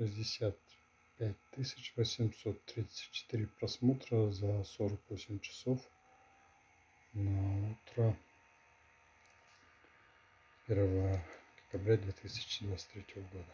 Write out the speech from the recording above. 65 834 просмотра за 48 часов на утро 1 декабря 2023 года.